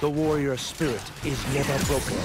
The warrior spirit is never broken.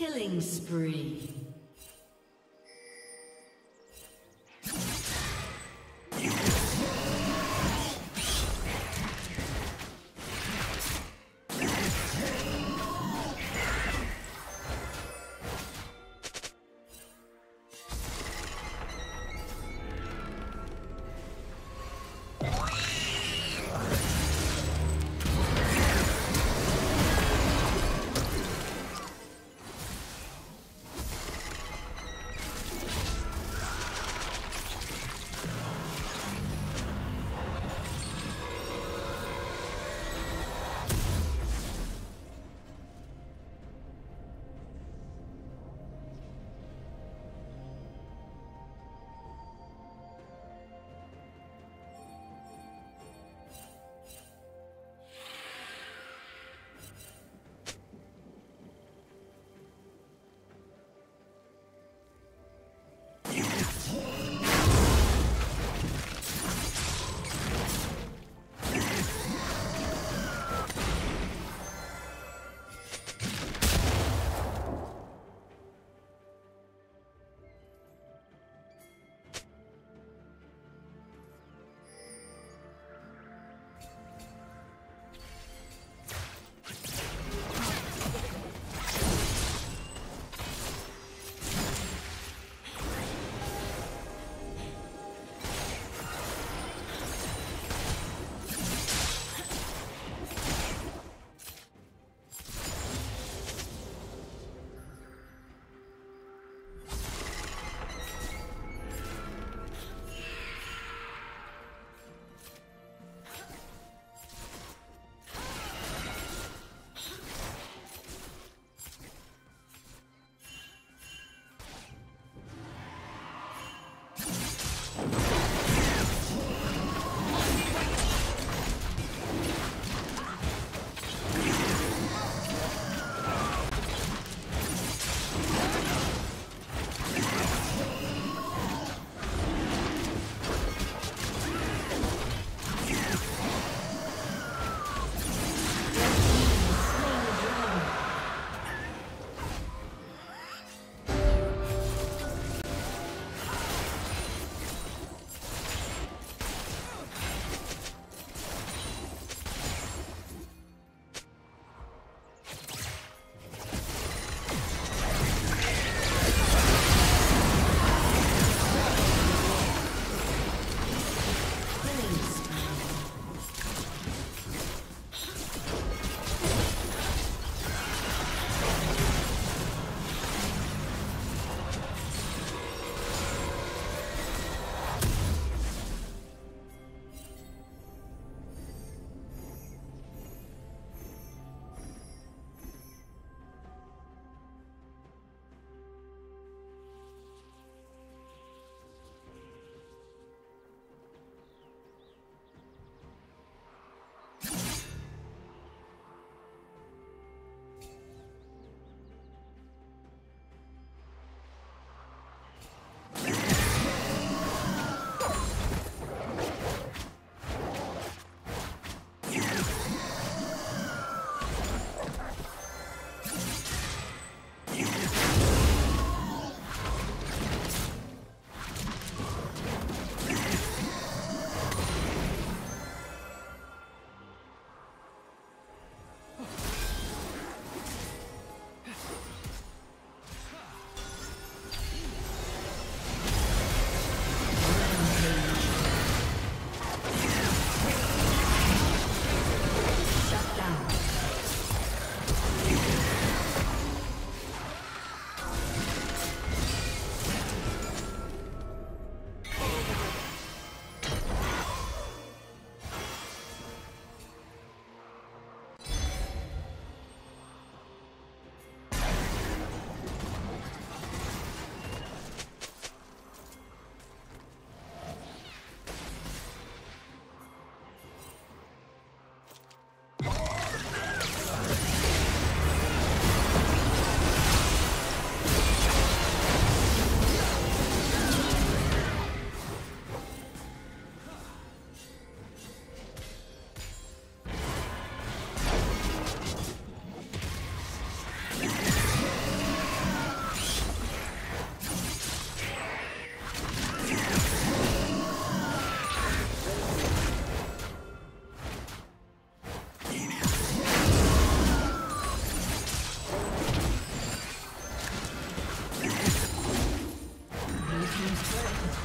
Killing spree.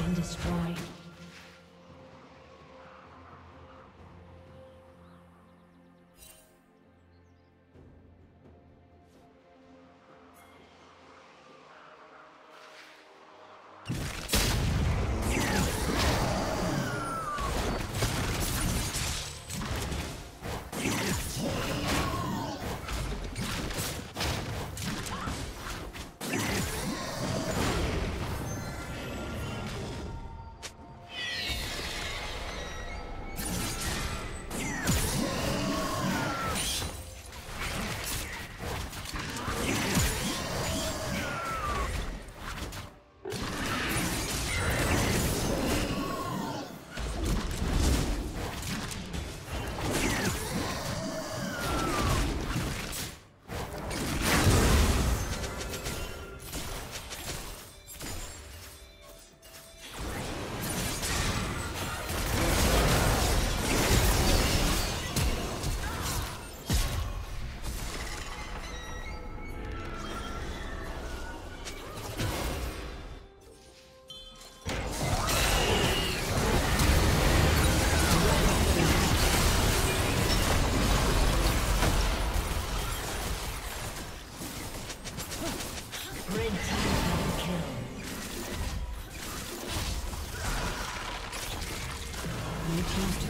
been destroyed. Blue team's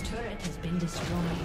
turret has been destroyed.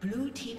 Blue team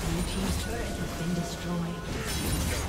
Blue team's turret has been destroyed.